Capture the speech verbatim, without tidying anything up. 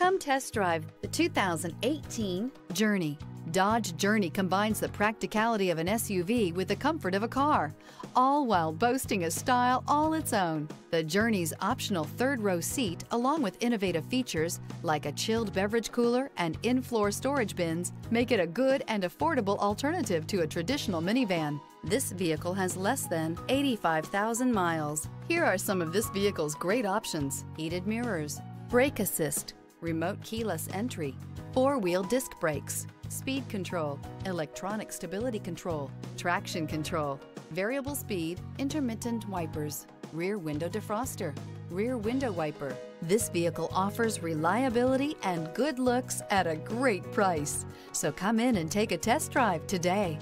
Come test drive the two thousand eighteen Journey. Dodge Journey combines the practicality of an S U V with the comfort of a car, all while boasting a style all its own. The Journey's optional third-row seat, along with innovative features like a chilled beverage cooler and in-floor storage bins, make it a good and affordable alternative to a traditional minivan. This vehicle has less than eighty-five thousand miles. Here are some of this vehicle's great options: heated mirrors, brake assist, remote keyless entry, four-wheel disc brakes, speed control, electronic stability control, traction control, variable speed, intermittent wipers, rear window defroster, rear window wiper. This vehicle offers reliability and good looks at a great price. So come in and take a test drive today.